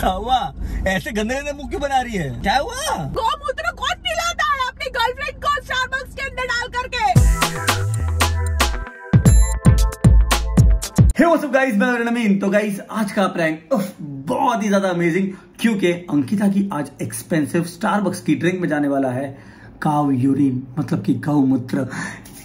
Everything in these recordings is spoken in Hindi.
क्या हुआ? ऐसे गंदे गंदे मुख क्यों बना रही है? क्या हुआ? गोमूत्र कौन पिलाता है अपनी गर्लफ्रेंड को स्टारबक्स के अंदर डाल करके? हे व्हाट्स अप गाइस, मैं हिरेन अमीन। तो गाइस आज का प्रैंक बहुत ही ज्यादा अमेजिंग, क्योंकि अंकिता की आज एक्सपेंसिव स्टारबक्स की ड्रिंक में जाने वाला है काऊ यूरिन, मतलब कि गौमूत्र।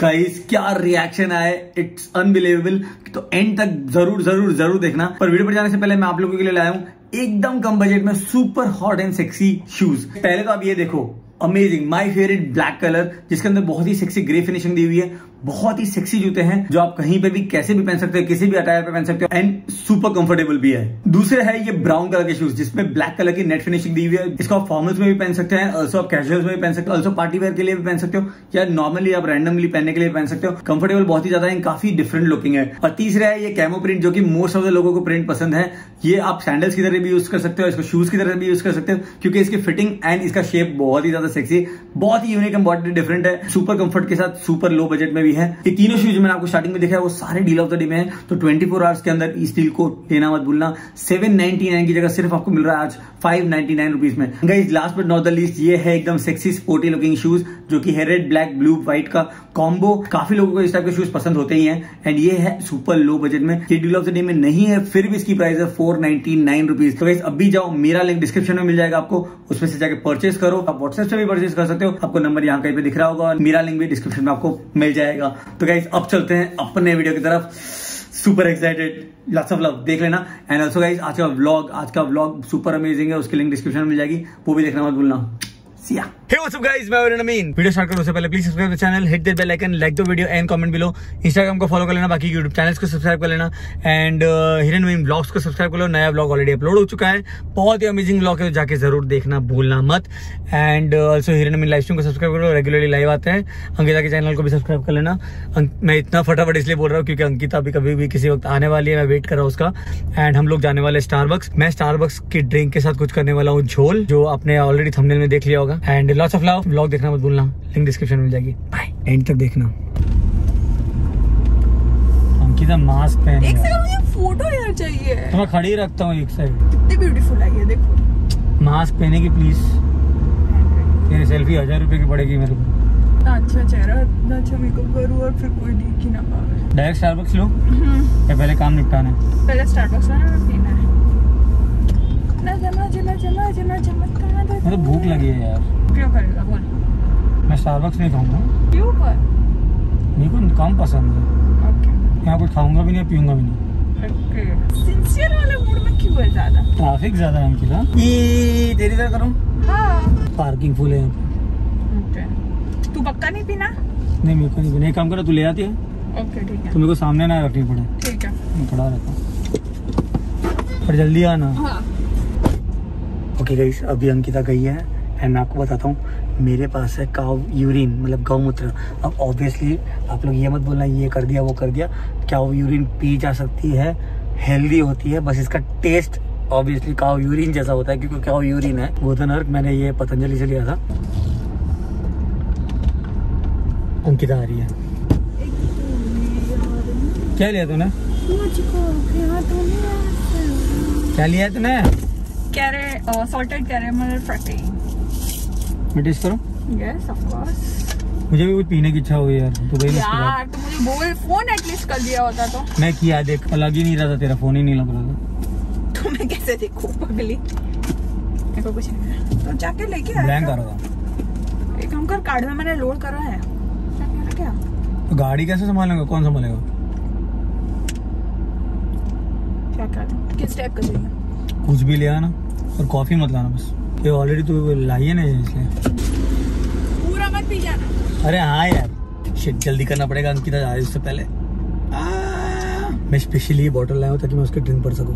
गाइस क्या रिएक्शन आए, इट्स अनबिलीवेबल। तो एंड तक जरूर जरूर जरूर देखना। पर वीडियो पर जाने से पहले मैं आप लोगों के लिए लाया हूं एकदम कम बजट में super hot and sexy shoes. पहले तो आप ये देखो, amazing, my favourite black colour, जिसके अंदर बहुत ही सेक्सी ग्रे फिनिशिंग दी हुई है। बहुत ही सेक्सी जूते हैं जो आप कहीं पे भी कैसे भी पहन सकते हो, किसी भी अटायर पे पहन सकते हो, एंड सुपर कंफर्टेबल भी है। दूसरे है ये ब्राउन कलर के शूज, जिसमें ब्लैक कलर की नेट फिनिशिंग दी हुई है। इसको आप फॉर्मल्स में भी पहन सकते हैं, ऑल्सो आप कैजुअल्स में भी पहन सकते हो, ऑल्सो पार्टी वेयर के लिए भी पहन सकते हो, या नॉर्मली आप रैंडमली पहनने के लिए पहन सकते हो। कंफर्टेबल बहुत ही ज्यादा है, काफी डिफरेंट लुकिंग है। और तीसरा है ये कैमो प्रिंट, जो कि मोस्ट ऑफ द लोगों को प्रिंट पसंद है। ये आप सैंडल्स की तरह भी यूज कर सकते हो, इसको शूज की तरह भी यूज कर सकते हो, क्योंकि इसकी फिटिंग एंड इसका शेप बहुत ही ज्यादा सेक्सी, बहुत ही यूनिक एंड बहुत डिफरेंट है। सुपर कंफर्ट के साथ सुपर लो बजट में भी है। ये तीनों शूज मैंने आपको स्टार्टिंग में दिखाया, वो सारे डील ऑफ द डे में है। तो 24 आवर्स के अंदर इस डील को लेना मत भूलना। 799 की जगह सिर्फ आपको मिल रहा है आज 599 रुपीज में। Guys last but not the least, ये है एकदम सेक्सी स्पोर्टी लुकिंग शूज, जो कि है रेड, ब्लैक, ब्लू, व्हाइट का कॉम्बो। काफी लोगों को इस टाइप के शूज पसंद होते ही हैं, एंड ये है सुपर लो बजट में। ये डील ऑफ द डे में नहीं है, फिर भी इसकी प्राइस है 499 रुपीज। तो गाइस अभी जाओ, मेरा लिंक डिस्क्रिप्शन में मिल जाएगा, आपको उसमें से जाके परचेस करो। आप व्हाट्सएप से भी परचेस कर सकते हो, आपको नंबर यहाँ कहीं पे दिख रहा होगा, मेरा लिंक भी डिस्क्रिप्शन में आपको मिल जाएगा। तो गाइस अब चलते हैं अपने वीडियो की तरफ, super excited, lots of love, देख लेना। एंड ऑल्सो गाइस आज का व्लॉग सुपर अमेजिंग है, उसकी लिंक डिस्क्रिप्शन में मिल जाएगी, वो भी देखना मत भूलना। See ya. Hey, what's up guys? मैं हिरेन अमीन। वीडियो स्टार्ट करने से पहले please subscribe the channel, hit that bell icon, like the video and comment below. Instagram को फॉलो कर लेना, बाकी यूट्यूब चैनल्स को सब्सक्राइब कर लेना, एंड हिरेन अमीन ब्लॉग्स को सब्सक्राइब कर लो। नया ब्लॉग ऑलरेडी अपलोड हो चुका है, बहुत ही अमेजिंग ब्लॉग है, जाके जरूर देखना भूलना मत। And also Hiren Amin live stream को सब्सक्राइब कर लो, रेगुलरली लाइव आते हैं। अंकिता के चैनल को भी सब्सक्राइब कर लेना। मैं इतना फटाफट इसलिए बोल रहा हूँ क्योंकि अंकिता भी कभी भी किसी वक्त आने वाली है, मैं वेट कर रहा हूँ उसका। एंड हम लोग जाने वाले स्टारबक्स, मैं स्टारबक्स की ड्रिंक के साथ कुछ करने वाला हूँ झोल, जो आपने ऑलरेडी थंबनेल में देख लिया होगा। And lots of love, vlog देखना मत भूलना, लिंक डिस्क्रिप्शन में मिल जाएगी। बाय, एंड तक देखना। अंकिता मास्क पहन, एक सेकंड मुझे फोटो यार चाहिए, थोड़ा खड़ी रखता हूँ एक साइड। कितनी ब्यूटीफुल आई है देखो। मास्क पहने की प्लीज, तेरी सेल्फी 1000 रुपए की पड़ेगी मेरे को। अच्छा चेहरा, अच्छा मेकअप करूँ और फिर कोई देख ही ना पावे। डायरेक्ट स्टारबक्स लो या पहले काम निपटाना है? पहले स्टारबक्स आना और पीना है। मुझे भूख लगी है यार। क्यों करेगा बोल? मैं स्टारबक्स नहीं खाऊंगा। क्यों पर? मेरे को कम पसंद है। ओके। यहाँ कुछ खाऊंगा भी नहीं, पीऊंगा भी नहीं। ओके। सिंसियर वाले मूड में क्यों है ज़्यादा? ट्रैफिक ज़्यादा है अंकिता। ये तेरी तरह करूँ? हाँ। पार्किंग फुल है। ओके। तू पक्का नहीं पीना? नहीं मेरे को नहीं पीना। एक काम करो, तू ले आती है। ओके ठीक है। तो मेरे को सामने ना रखनी पड़े। ठीक है। मैं खड़ा रहता हूँ, पर जल्दी आना। ओके गाइस, अभी अंकिता गई है एंड मैं आपको बताता हूँ। मेरे पास है काऊ यूरिन, मतलब गौमूत्र। अब ऑब्वियसली आप लोग ये मत बोलना ये कर दिया वो कर दिया। काऊ यूरिन पी जा सकती है, हेल्दी होती है, बस इसका टेस्ट ऑब्वियसली काऊ यूरिन जैसा होता है, क्योंकि काऊ यूरिन है। वो तो नर्क, मैंने ये पतंजलि से लिया था। अंकिता आ रही है। क्या लिया तूने? क्या लिया तूने? Salted caramel frappe. मैं टेस्ट करूं? Yes, of course. मुझे भी कुछ पीने की इच्छा हुई यार। यार तो मुझे बोल, फोन एटलीस्ट कर दिया होता तो। मैं किया, देख लग ही नहीं रहा था, तेरा फोन ही नहीं लग रहा था। तो मैं कैसे देखूं पगली? मेरे को कुछ नहीं। तो जाके लेके आ। ब्लैंक कर दो। एक काम कर, कार्ड में मैंने लोड करा है। क्या? तो गाड़ी कैसे संभालेगा, कौन संभालेगा? क्या कर, किस टाइप का चाहिए? कुछ भी ले आना और कॉफी मत लाना बस। ये ऑलरेडी तो लाइए ना, इसलिए पूरा मत पी जाना। अरे हाँ यार, शिट जल्दी करना पड़ेगा अंकिता आए उससे पहले। मैं स्पेशली ये बॉटल लाया हूँ ताकि मैं उसके ड्रिंक पड़ सकूँ।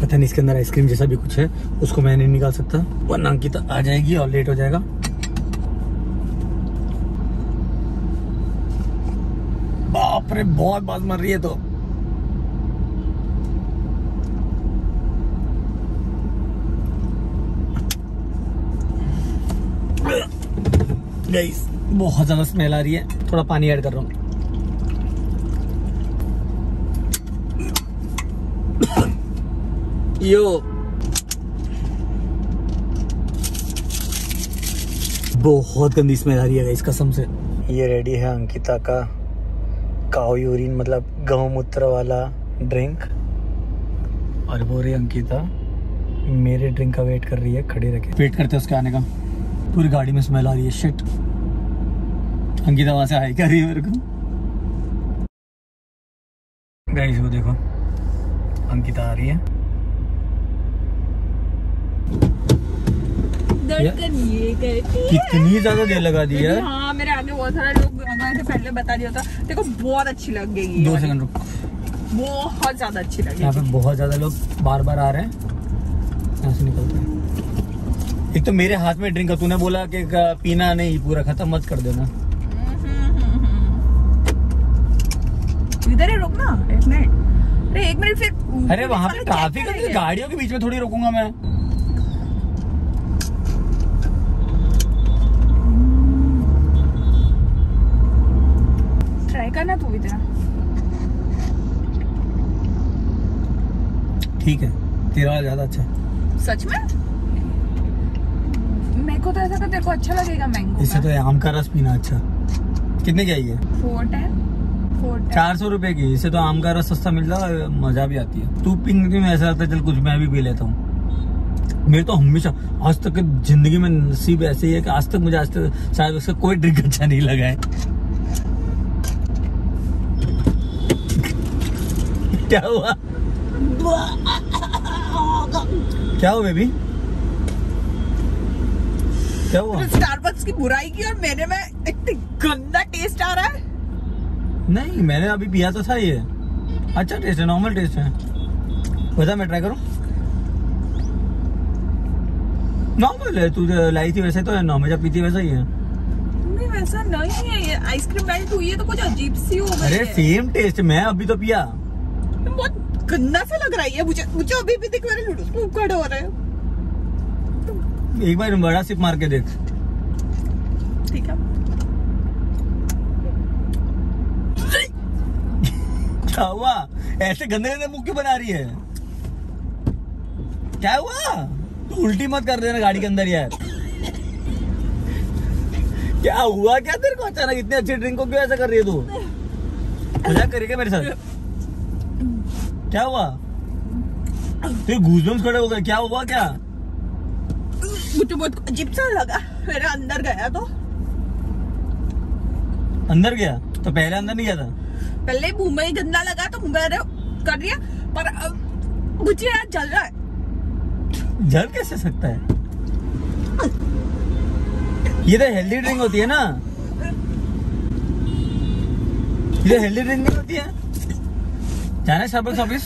पता नहीं इसके अंदर आइसक्रीम जैसा भी कुछ है, उसको मैं नहीं निकाल सकता वरना अंकिता आ जाएगी और लेट हो जाएगा। बाप रे, बहुत बात मर रही है। तो गाइस बहुत ज्यादा स्मेल आ रही है, थोड़ा पानी ऐड कर रहा हूँ। यो बहुत गंदी स्मेल आ रही है इस कसम से। ये रेडी है अंकिता का काऊ यूरिन मतलब गोमूत्र वाला ड्रिंक, और वो रही अंकिता मेरे ड्रिंक का वेट कर रही है खड़े रखे। वेट करते हैं उसके आने का। पूरी गाड़ी में स्मेल आ रही है, शिट। अंकिता वहां से हाई कर रही है मेरे को। गाइस वो देखो अंकिता आ रही है। कितनी ज्यादा देर लगा दी है। हाँ, मेरे आगे बहुत सारे लोग पहले बता दिया था। देखो बहुत अच्छी लग गई। 2 सेकंड रुक। बहुत ज्यादा अच्छी लगी। यहाँ पे बहुत ज्यादा लोग बार बार आ रहे हैं, ऐसे निकलते हैं। एक तो मेरे हाथ में ड्रिंक है, तूने बोला कि पीना नहीं, पूरा खत्म मत कर देना। इधर है, रोकना एक मिनट। अरे 1 मिनट फिर। अरे वहाँ पे ट्रैफिक है, गाड़ियों के बीच में थोड़ी रोकूंगा मैं। ट्राई करना तू भी तेरा। ठीक है, तेरा ज्यादा अच्छा है। सच में? मेरे को तो ऐसा तेरे को अच्छा लगेगा मैंगो। इससे तो आम का रस पीना अच्छा। कितने की आई है? 400 रुपए की। इसे तो आम का रस सस्ता मिलता है, मजा भी आती है। तू पिंगती में ऐसा लगता है चल कुछ मैं भी पी लेता हूँ। मेरे तो हमेशा आज तक जिंदगी में नसीब ऐसे ही है कि आज तक मुझे आज तक शायद उसका कोई ड्रिंक अच्छा नहीं लगा है। क्या हुआ? क्या हुआ बेबी? क्या हुआ? स्टारबक्स की बुराई की और मेरे में इतनी गंदा टेस्ट आ रहा है। नहीं, मैंने अभी पिया तो था। ये अच्छा टेस्ट है, नॉर्मल टेस्ट है। बता मैं ट्राई करूं? नॉर्मल है, तू जो लाई थी वैसे तो है, नॉर्मल जब पीती वैसा ही है। नहीं वैसा नहीं है, ये आइसक्रीम मेल्ट हुई है तो कुछ अजीब सी हो गई है। अरे सेम टेस्ट मैं अभी तो पिया। बहुत गंदा सा लग रहा है मुझे। मुझे अभी भी दिख रहा है, स्कूप कट हो रहा है। एक बार बड़ा सिप मार के देख। ठीक है। क्या हुआ? ऐसे गंदे गंदे मुंह क्यों बना रही है? क्या हुआ? तू उल्टी मत कर देना गाड़ी के अंदर यार। क्या हुआ? क्या तेरे को अचानक इतने अच्छे ड्रिंक को क्यों ऐसा कर रही है तू? मजाक करेगा मेरे साथ? क्या हुआ? तेरे गूजबम्स खड़े हो गए। क्या हुआ? क्या मुझे बहुत अजीब सा लगा, मेरा अंदर गया। तो अंदर गया तो पहले अंदर नहीं गया था। पहले मुंह में गंदा लगा तो मुंह कर रही है, पर मुझे यार जल रहा है। जल कैसे सकता है? ये तो हेल्दी ड्रिंक होती है ना। ये तो हेल्दी ड्रिंक नहीं होती है। जाना है स्टारबक्स ऑफिस?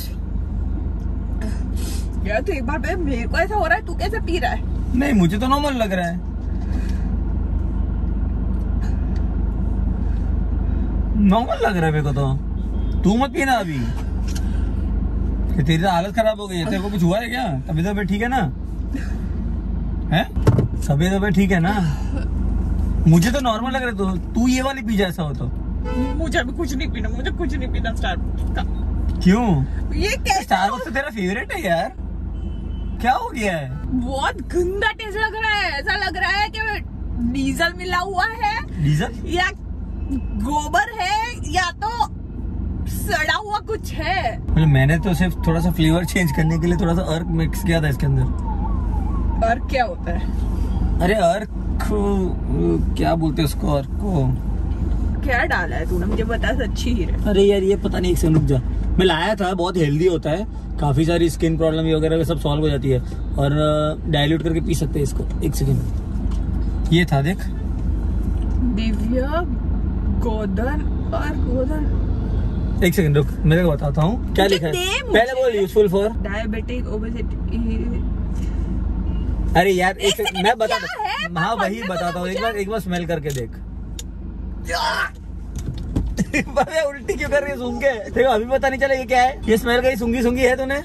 यार तो एक बार भाई मेरे को ऐसा हो रहा है, तू कैसे पी रहा है? नहीं मुझे तो नॉर्मल लग रहा है। नॉर्मल लग रहा है मेरे को तो। तू मत पीना अभी, तेरी तो हालत खराब हो गई है। तेरे को कुछ हुआ है क्या? तभी तो ठीक है ना? हैं? तभी तो ठीक है ना? मुझे तो नॉर्मल लग रहा है। तू ये वाली पी जा, ऐसा हो तो। मुझे अभी कुछ नहीं पीना, मुझे कुछ नहीं पीना स्टारबक्स का। क्यों? ये कैसे? स्टारबक्स तो तेरा फेवरेट है यार। क्या हो गया है? बहुत गंदा टेस्ट लग रहा है। ऐसा लग रहा है कि डीजल मिला हुआ है। डीजल या गोबर है या तो सड़ा हुआ कुछ है। मतलब मैंने तो सिर्फ थोड़ा सा फ्लेवर चेंज करने के लिए थोड़ा सा अर्क मिक्स किया था इसके अंदर। अर्क क्या होता है? अरे अर्क क्या बोलते हैं उसको? अर्क को क्या डाला है तूने? मुझे बता सच्ची ही है। अरे यार ये पता नहीं, एक सेकंड रुक जा। मैं लाया था, बहुत हेल्दी होता है, काफी सारी स्किन प्रॉब्लम वगैरह सब सॉल्व हो जाती है, और डायल्यूट करके पी सकते है इसको। एक सेकेंड, ये था देख। दिव्या गोदन और गोदन। एक सेकंड रुक, मैं तेरे को बताता हूँ क्या लिखा है। पहले बोल यूजफुल फॉर डायबिटिक ओबेसिटी। अरे यार एक सेकंड मैं बता दूँ। हाँ वही बताता हूँ। एक बार स्मेल करके देख। उल्टी क्यों कर रही है सूंघ के? देखो अभी पता नहीं चला ये क्या है। ये स्मेल कहीं सूंघी सूंघी है तूने?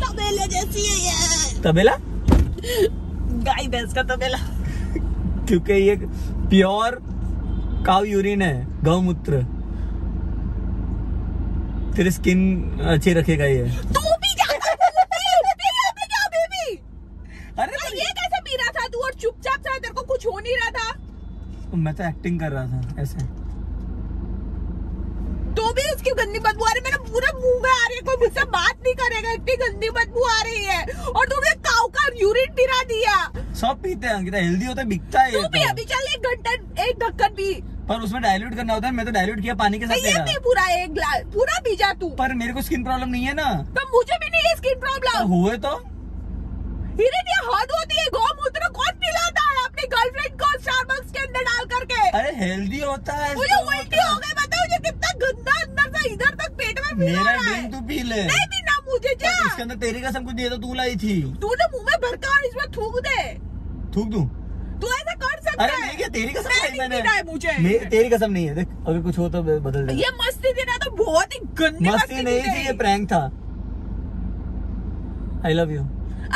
तबेला जैसी है यार। तबेला? गाय भैंस का तबेला। क्योंकि ये प्योर काऊ यूरिन है, गौमूत्र। तेरी स्किन अच्छी रखेगा ये। तू भी क्या कुछ हो नहीं रहा था, मैं तो एक्टिंग कर रहा था ऐसे, तो भी उसकी गंदी बदबू आ रही है, मेरा पूरा मुंह में आ रही है, कोई मुझसे बात नहीं करेगा, इतनी गंदी बदबू आ रही है, और तुमने काऊ का यूरिन गिरा दिया। सब पीते हैं अंकिता, हेल्दी होता है, बिकता है। तू भी अभी चल एक घंटा एक ढक्कन पी, पर उसमें डाइल्यूट करना होता है, मैं तो डाइल्यूट किया पानी के साथ। ये पूरा एक ग्लास पूरा पी जा तू। पर मेरे को स्किन प्रॉब्लम नहीं है ना, तो मुझे भी नहीं है स्किन प्रॉब्लम। हुए तो हिरेन, ये हद होती है, गोमूत्र कौन पिलाता है अपनी गर्लफ्रेंड को स्टारबक्स के अंदर डाल करके? अरे हेल्दी होता है। मुझे उल्टी हो गई, बताओ मुझे कितना गंदा अंदर से इधर तक पेट में पी रहा है। मेरा ड्रिंक तू पी ले। नहीं पीना मुझे, जा इसके अंदर तेरी कसम कुछ दिया तो तू लाई थी, तूने मुंह में भरका और इसमें थूक दे। थूक दूं? तू ऐसा कर सकता है? अरे तेरी कसम है मुझे, तेरी कसम नहीं है। देख अगर कुछ हो तो बदल दे। ये मस्ती थी ना, तो बहुत ही गंदी मस्ती नहीं थी, ये प्रैंक था। I love you,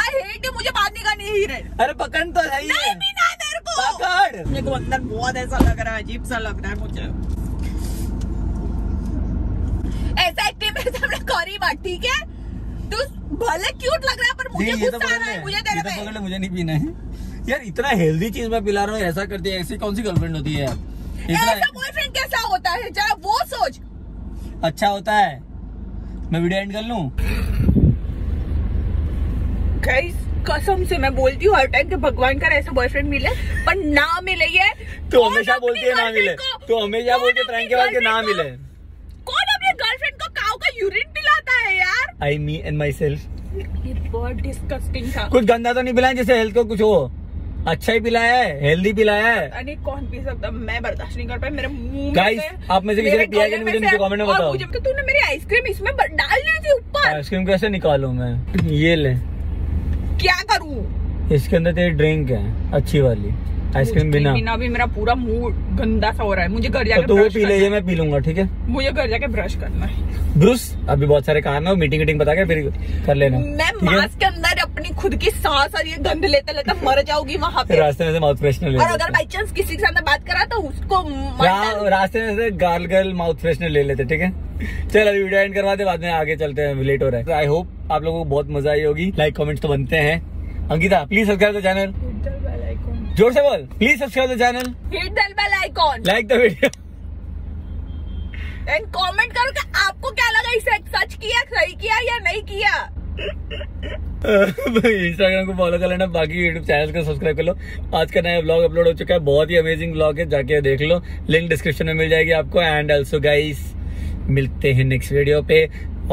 I hate you, मुझे बात नहीं करनी है हिरेन। अरे पकड़ तो है, नहीं पीना है तेरे को। पकड़, मेरे को अंदर बहुत ऐसा लग रहा है, अजीब सा लग रहा है मुझे। ऐसा एक्टिंग मेरे सामने करी मत, ठीक है? तू भले क्यूट लग रहा है, पर मुझे गुस्सा आ रहा है, मुझे तेरे पे। पकड़, मुझे नहीं पीना है यार। इतना हेल्दी चीज मैं पिला रहा हूँ, ऐसा करती है। ऐसी कौन सी गर्लफ्रेंड होती है यार? ऐसा बॉयफ्रेंड कैसा होता है, जरा वो सोच। अच्छा होता है। मैं वीडियो एंड कर लूं? गाइस कसम से मैं बोलती हूँ हर टाइम के भगवान का ऐसा बॉयफ्रेंड मिले, पर ना मिले। ये तो हमेशा बोलती है ना मिले, तो हमेशा बोलती है प्रैंक के बाद के ना मिले। कौन अपने गर्लफ्रेंड को काऊ का यूरिन पिलाता है यार? I me and myself. बहुत डिस्कस्टिंग था। कुछ गंदा तो नहीं पिलाया जैसे हेल्थ को कुछ हो, अच्छा ही पिलाया है, हेल्दी पिलाया है। अरे कौन पी सकता, मैं बर्दाश्त नहीं कर पाया। मेरे मुंह में आप में से किसी ने पिया कि नहीं, मुझे नीचे कमेंट में बताओ। मुझे तो तूने मेरी आइसक्रीम इसमें डाल दी थी ऊपर। आइसक्रीम कैसे निकालूं मैं? ये ले, क्या करूं? इसके अंदर तेरी ड्रिंक है अच्छी वाली आइसक्रीम। बिना भी मेरा पूरा मुंह गंदा सा हो रहा है, मुझे घर जाकर तो वो पी ले, मैं पी लूंगा, ठीक है? मुझे घर जाके ब्रश करना है, ब्रूस अभी बहुत सारे काम है, मीटिंग मीटिंग बता के फिर कर लेना। मैं मास्क के अंदर अपनी खुद की सांस और ये गंध लेता लेता मर जाऊंगी वहाँ पे। रास्ते में से माउथ फ्रेशनर ले, और अगर बाई चांस किसी के साथ बात करा तो उसको रास्ते में से गार्गल माउथ फ्रेशनर ले लेते, ठीक है? चल अभी वीडियो एंड करवाते, बाद में आगे चलते हैं, लेट हो रहा है। आई होप आप लोगों को बहुत मजा आई होगी। लाइक कॉमेंट्स तो बनते हैं। Ankita please subscribe the channel, जोर से बोल, please subscribe the channel, hit the bell icon, like the video and comment करो कि आपको क्या लगा, इसे सच किया, सही किया या नहीं किया। इंस्टाग्राम को फॉलो कर लेना, बाकी यूट्यूब चैनल को सब्सक्राइब कर लो। आज का नया ब्लॉग अपलोड हो चुका है, बहुत ही अमेजिंग ब्लॉग है, जाके देख लो, लिंक डिस्क्रिप्शन में मिल जाएगी आपको। एंड ऑल्सो गाइस मिलते हैं नेक्स्ट वीडियो पे,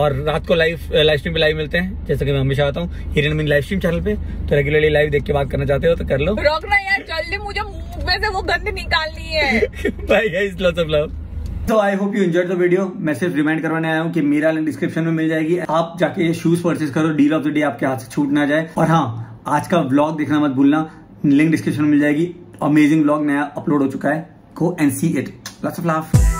और रात को लाइव स्ट्रीम पे लाइव मिलते हैं, जैसे कि मैं हमेशा आता हूँ Hiren Amin live stream channel पे। तो रेगुलरली लाइव देख के बात करना चाहते हो तो कर लो। रोकना यार जल्दी, मुझे मुंह में से वो गंद निकालनी है। Bye guys, lots of love. तो I hope you enjoyed the video. मैं सिर्फ रिमाइंड करवाने आया हूँ कि मेरा लिंक डिस्क्रिप्शन में मिल जाएगी, आप जाके शूज परचेज करो, डील ऑफ द डे आपके हाथ से छूट ना जाए। और हाँ, आज का व्लॉग देखना मत भूलना, लिंक डिस्क्रिप्शन में मिल जाएगी। अमेजिंग व्लॉग नया अपलोड हो चुका है, go and see it. Lots of love.